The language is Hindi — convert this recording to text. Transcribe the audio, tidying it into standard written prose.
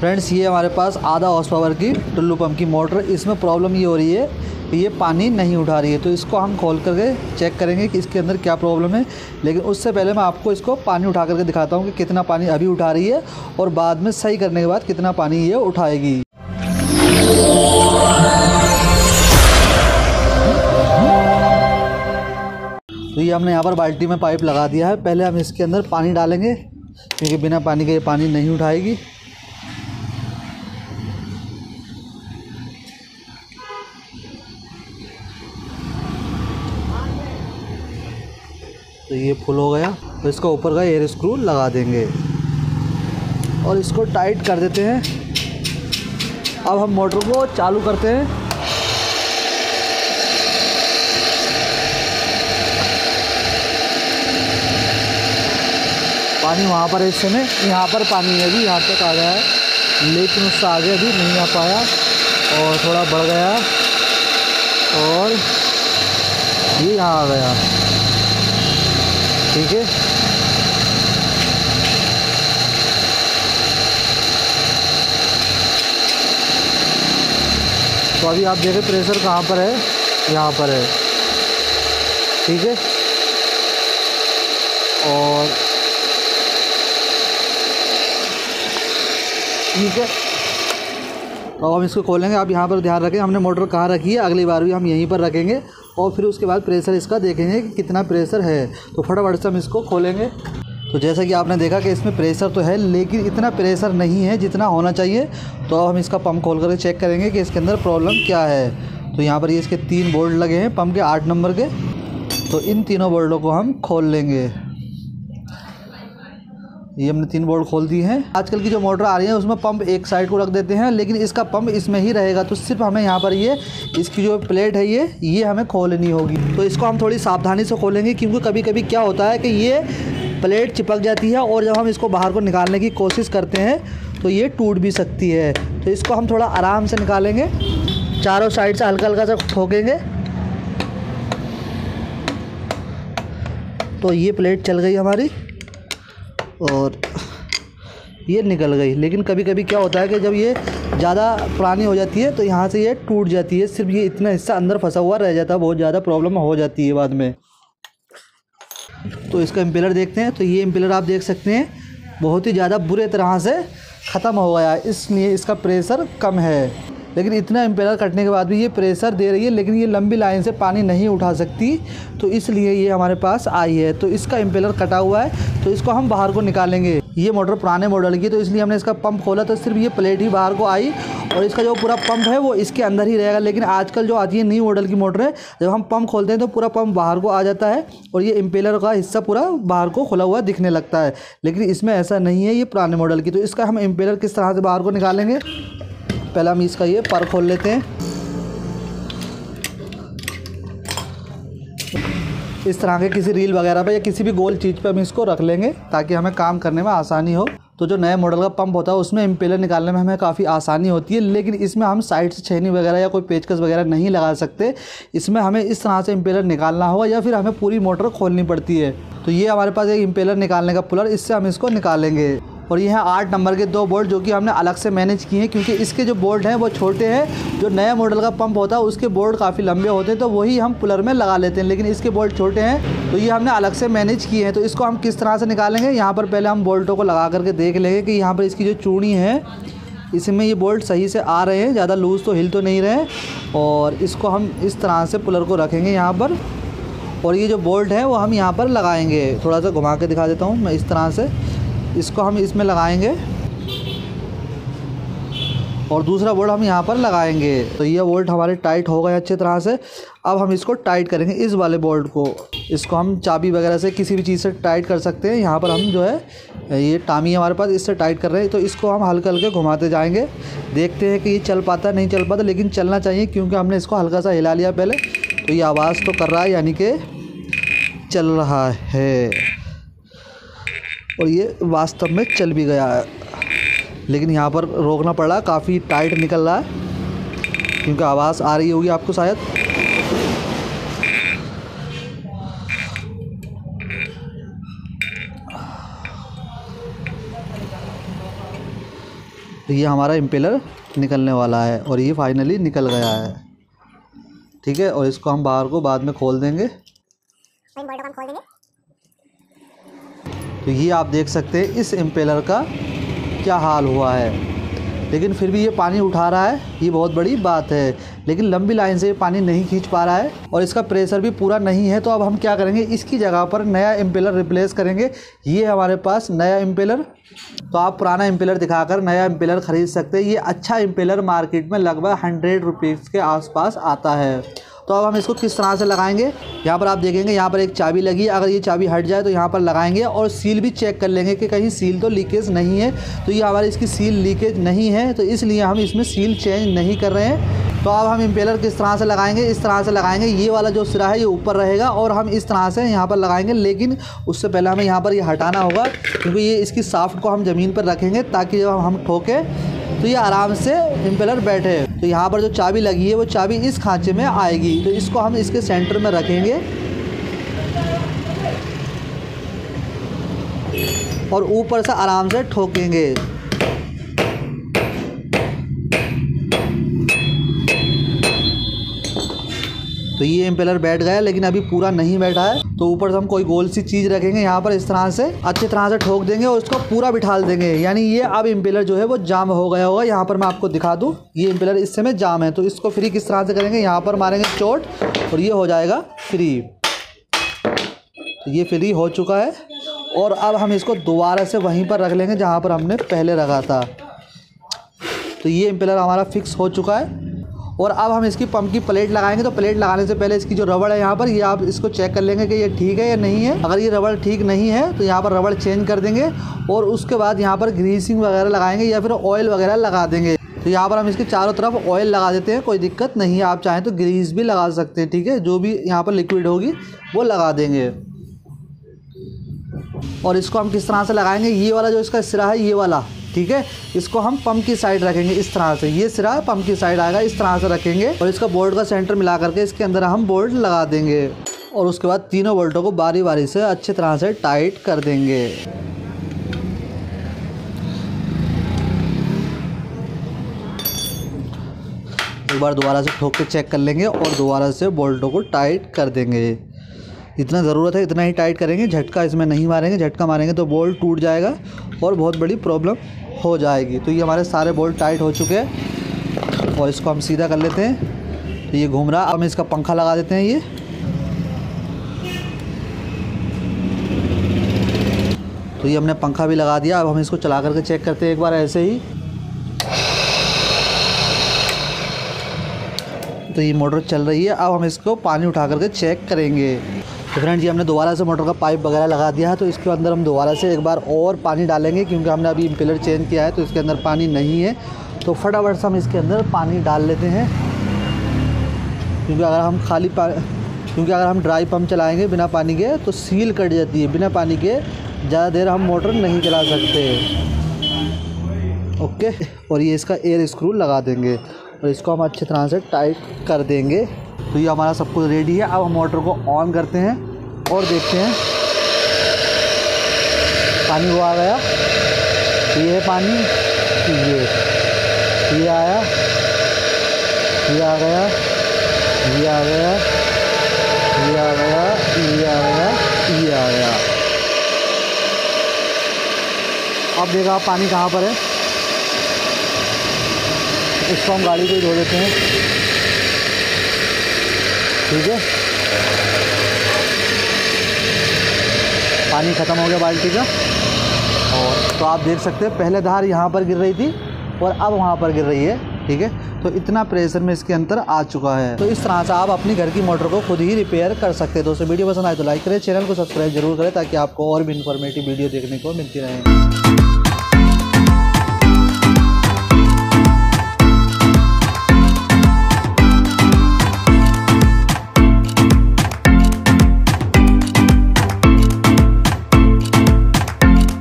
फ्रेंड्स ये हमारे पास आधा हॉर्स पावर की टुल्लू पम्प की मोटर, इसमें प्रॉब्लम ये हो रही है कि ये पानी नहीं उठा रही है। तो इसको हम खोल करके चेक करेंगे कि इसके अंदर क्या प्रॉब्लम है, लेकिन उससे पहले मैं आपको इसको पानी उठा करके दिखाता हूँ कि कितना पानी अभी उठा रही है और बाद में सही करने के बाद कितना पानी ये उठाएगी। तो ये हमने यहाँ पर बाल्टी में पाइप लगा दिया है, पहले हम इसके अंदर पानी डालेंगे क्योंकि बिना पानी के ये पानी नहीं उठाएगी। तो ये फुल हो गया, तो इसका ऊपर का एयर स्क्रू लगा देंगे और इसको टाइट कर देते हैं। अब हम मोटर को चालू करते हैं। पानी वहाँ पर इस समय यहाँ पर पानी है भी, यहाँ तक आ गया है लेकिन उससे आगे भी नहीं आ पाया और थोड़ा बढ़ गया और ये यहाँ आ गया। ठीक है, तो अभी आप देखें प्रेशर कहाँ पर है, यहाँ पर है। ठीक है, और ठीक है और हम इसको खोलेंगे। आप यहाँ पर ध्यान रखें हमने मोटर कहाँ रखी है, अगली बार भी हम यहीं पर रखेंगे और फिर उसके बाद प्रेशर इसका देखेंगे कि कितना प्रेशर है। तो फटाफट से हम इसको खोलेंगे। तो जैसा कि आपने देखा कि इसमें प्रेशर तो है लेकिन इतना प्रेशर नहीं है जितना होना चाहिए। तो अब हम इसका पम्प खोल करके चेक करेंगे कि इसके अंदर प्रॉब्लम क्या है। तो यहाँ पर ये इसके 3 बोल्ट लगे हैं पम्प के 8 नंबर के, तो इन तीनों बोल्टों को हम खोल लेंगे। ये हमने 3 बोल्ट खोल दिए हैं। आजकल की जो मोटर आ रही है उसमें पंप एक साइड को रख देते हैं लेकिन इसका पंप इसमें ही रहेगा, तो सिर्फ हमें यहाँ पर ये इसकी जो प्लेट है ये हमें खोलनी होगी। तो इसको हम थोड़ी सावधानी से खोलेंगे क्योंकि कभी कभी क्या होता है कि ये प्लेट चिपक जाती है और जब हम इसको बाहर को निकालने की कोशिश करते हैं तो ये टूट भी सकती है। तो इसको हम थोड़ा आराम से निकालेंगे, चारों साइड से हल्का हल्का सा ठोकेंगे। तो ये प्लेट चल गई हमारी और ये निकल गई, लेकिन कभी कभी क्या होता है कि जब ये ज़्यादा पुरानी हो जाती है तो यहाँ से ये टूट जाती है, सिर्फ ये इतना हिस्सा अंदर फंसा हुआ रह जाता है, बहुत ज़्यादा प्रॉब्लम हो जाती है बाद में। तो इसका इम्पेलर देखते हैं। तो ये इम्पेलर आप देख सकते हैं बहुत ही ज़्यादा बुरे तरह से ख़त्म हो गया है, इसलिए इसका प्रेशर कम है। लेकिन इतना इम्पेलर कटने के बाद भी ये प्रेशर दे रही है, लेकिन ये लंबी लाइन से पानी नहीं उठा सकती, तो इसलिए ये हमारे पास आई है। तो इसका इम्पेलर कटा हुआ है, तो इसको हम बाहर को निकालेंगे। ये मोटर पुराने मॉडल की, तो इसलिए हमने इसका पंप खोला तो सिर्फ ये प्लेट ही बाहर को आई और इसका जो पूरा पंप है वो इसके अंदर ही रहेगा। लेकिन आजकल जो आती है न्यू मॉडल की मोटर है, जब हम पंप खोलते हैं तो पूरा पंप बाहर को आ जाता है और ये इम्पेलर का हिस्सा पूरा बाहर को खुला हुआ दिखने लगता है, लेकिन इसमें ऐसा नहीं है, ये पुराने मॉडल की। तो इसका हम इम्पेलर किस तरह से बाहर को निकालेंगे, पहला हम इसका ये पर खोल लेते हैं। इस तरह के किसी रील वगैरह पे या किसी भी गोल चीज़ पे हम इसको रख लेंगे ताकि हमें काम करने में आसानी हो। तो जो नए मॉडल का पंप होता है उसमें इम्पेलर निकालने में हमें काफ़ी आसानी होती है, लेकिन इसमें हम साइड से छेनी वगैरह या कोई पेचकस वगैरह नहीं लगा सकते, इसमें हमें इस तरह से इम्पेलर निकालना होगा या फिर हमें पूरी मोटर खोलनी पड़ती है। तो ये हमारे पास एक इम्पेलर निकालने का पुलर, इससे हम इसको निकालेंगे। और ये हैं 8 नंबर के 2 बोल्ट जो कि हमने अलग से मैनेज किए हैं क्योंकि इसके जो बोल्ट हैं वो छोटे हैं। जो नया मॉडल का पंप होता है उसके बोल्ट काफ़ी लंबे होते हैं तो वही हम पुलर में लगा लेते हैं, लेकिन इसके बोल्ट छोटे हैं तो ये हमने अलग से मैनेज किए हैं। तो इसको हम किस तरह से निकालेंगे, यहाँ पर पहले हम बोल्टों को लगा करके देख लेंगे कि यहाँ पर इसकी जो चूड़ी है इसमें ये बोल्ट सही से आ रहे हैं, ज़्यादा लूज़ तो हिल तो नहीं रहे। और इसको हम इस तरह से पुलर को रखेंगे यहाँ पर और ये जो बोल्ट है वो हम यहाँ पर लगाएँगे। थोड़ा सा घुमा के दिखा देता हूँ मैं, इस तरह से इसको हम इसमें लगाएंगे और दूसरा बोल्ट हम यहाँ पर लगाएंगे। तो ये बोल्ट हमारे टाइट हो गए अच्छे तरह से। अब हम इसको टाइट करेंगे, इस वाले बोल्ट को, इसको हम चाबी वगैरह से किसी भी चीज़ से टाइट कर सकते हैं। यहाँ पर हम जो है ये टामी हमारे पास, इससे टाइट कर रहे हैं। तो इसको हम हल्के हल्के घुमाते जाएंगे, देखते हैं कि ये चल पाता नहीं चल पाता, लेकिन चलना चाहिए क्योंकि हमने इसको हल्का सा हिला लिया पहले। तो ये आवाज़ तो कर रहा है यानी कि चल रहा है और ये वास्तव में चल भी गया है, लेकिन यहाँ पर रोकना पड़ा, काफ़ी टाइट निकल रहा है क्योंकि आवाज़ आ रही होगी आपको शायद। तो ये हमारा इम्पेलर निकलने वाला है और ये फाइनली निकल गया है। ठीक है, और इसको हम बाहर को बाद में खोल देंगे। तो ये आप देख सकते हैं इस इम्पेलर का क्या हाल हुआ है, लेकिन फिर भी ये पानी उठा रहा है, ये बहुत बड़ी बात है। लेकिन लंबी लाइन से ये पानी नहीं खींच पा रहा है और इसका प्रेशर भी पूरा नहीं है। तो अब हम क्या करेंगे, इसकी जगह पर नया इम्पेलर रिप्लेस करेंगे। ये हमारे पास नया इम्पेलर, तो आप पुराना इम्पेलर दिखाकर नया इम्पेलर ख़रीद सकते हैं। ये अच्छा इम्पेलर मार्केट में लगभग 100 रुपीज़ के आसपास आता है। तो अब हम इसको किस तरह से लगाएंगे, यहाँ पर आप देखेंगे यहाँ पर एक चाबी लगी, अगर ये चाबी हट जाए तो यहाँ पर लगाएंगे और सील भी चेक कर लेंगे कि कहीं सील तो लीकेज नहीं है। तो ये हमारी इसकी सील लीकेज नहीं है, तो इसलिए हम इसमें सील चेंज नहीं कर रहे हैं। तो अब हम इम्पेलर किस तरह से लगाएंगे, इस तरह से लगाएंगे। ये वाला जो सिरा है ये ऊपर रहेगा और हम इस तरह से यहाँ पर लगाएंगे, लेकिन उससे पहले हमें यहाँ पर ये हटाना होगा क्योंकि ये इसकी शाफ्ट को हम ज़मीन पर रखेंगे ताकि जब हम ठोकें तो ये आराम से इम्पेलर बैठे। तो यहाँ पर जो चाबी लगी है वो चाबी इस खांचे में आएगी, तो इसको हम इसके सेंटर में रखेंगे और ऊपर से आराम से ठोकेंगे। तो ये इम्पेलर बैठ गया, लेकिन अभी पूरा नहीं बैठा है। तो ऊपर से हम कोई गोल सी चीज़ रखेंगे, यहाँ पर इस तरह से अच्छी तरह से ठोक देंगे और उसको पूरा बिठाल देंगे। यानी ये अब इम्पेलर जो है वो जाम हो गया होगा। यहाँ पर मैं आपको दिखा दूँ, ये इम्पेलर इस समय जाम है। तो इसको फ्री किस तरह से करेंगे, यहाँ पर मारेंगे चोट और ये हो जाएगा फ्री। तो ये फ्री हो चुका है और अब हम इसको दोबारा से वहीं पर रख लेंगे जहाँ पर हमने पहले रखा था। तो ये इम्पेलर हमारा फिक्स हो चुका है और अब हम इसकी पंप की प्लेट लगाएंगे। तो प्लेट लगाने से पहले इसकी जो रबड़ है यहाँ पर, ये आप इसको चेक कर लेंगे कि ये ठीक है या नहीं है। अगर ये रबड़ ठीक नहीं है तो यहाँ पर रबड़ चेंज कर देंगे और उसके बाद यहाँ पर ग्रीसिंग वगैरह लगाएंगे या फिर ऑयल वगैरह लगा देंगे। तो यहाँ पर हम इसके चारों तरफ ऑयल लगा देते हैं, कोई दिक्कत नहीं है। आप चाहें तो ग्रीस भी लगा सकते हैं। ठीक है, जो भी यहाँ पर लिक्विड होगी वो लगा देंगे। और इसको हम किस तरह से लगाएंगे, ये वाला जो इसका सिरा है ये वाला, ठीक है, इसको हम पंप की साइड रखेंगे इस तरह से। ये सिरा पंप की साइड आएगा, इस तरह से रखेंगे और इसका बोर्ड का सेंटर मिला करके इसके अंदर हम बोर्ड लगा देंगे और उसके बाद तीनों बोल्टों को बारी बारी से अच्छी तरह से टाइट कर देंगे। एक बार दोबारा से ठोक के चेक कर लेंगे और दोबारा से बोल्टों को टाइट कर देंगे। इतना ज़रूरत है इतना ही टाइट करेंगे, झटका इसमें नहीं मारेंगे। झटका मारेंगे तो बोल्ट टूट जाएगा और बहुत बड़ी प्रॉब्लम हो जाएगी। तो ये हमारे सारे बोल्ट टाइट हो चुके हैं और इसको हम सीधा कर लेते हैं। तो ये घूम रहा, हम इसका पंखा लगा देते हैं। ये तो ये हमने पंखा भी लगा दिया। अब हम इसको चला करके चेक करते हैं एक बार ऐसे ही। तो ये मोटर चल रही है, अब हम इसको पानी उठा करके चेक करेंगे। तो फ्रेंड जी हमने दोबारा से मोटर का पाइप वगैरह लगा दिया है, तो इसके अंदर हम दोबारा से एक बार और पानी डालेंगे क्योंकि हमने अभी इम्पेलर चेंज किया है तो इसके अंदर पानी नहीं है। तो फटाफट से हम इसके अंदर पानी डाल लेते हैं क्योंकि अगर हम ड्राई पम्प चलाएँगे बिना पानी के तो सील कट जाती है। बिना पानी के ज़्यादा देर हम मोटर नहीं चला सकते। ओके, और ये इसका एयर स्क्रू लगा देंगे और इसको हम अच्छी तरह से टाइट कर देंगे। तो ये हमारा सब कुछ रेडी है। अब हम मोटर को ऑन करते हैं और देखते हैं पानी वो आ गया। ये है पानी, ये आया, ये आ गया, ये आ गया, ये आ गया, ये आ गया, ये आ गया। अब देखा पानी कहाँ पर है, इसको हम गाड़ी को ही धो देते हैं। ठीक है, पानी ख़त्म हो गया बाल्टी का। और तो आप देख सकते हैं पहले धार यहाँ पर गिर रही थी और अब वहाँ पर गिर रही है। ठीक है, तो इतना प्रेशर में इसके अंदर आ चुका है। तो इस तरह से आप अपनी घर की मोटर को खुद ही रिपेयर कर सकते हैं। दोस्तों वीडियो पसंद आए तो लाइक करें, चैनल को सब्सक्राइब जरूर करें ताकि आपको और भी इन्फॉर्मेटिव वीडियो देखने को मिलती रहे।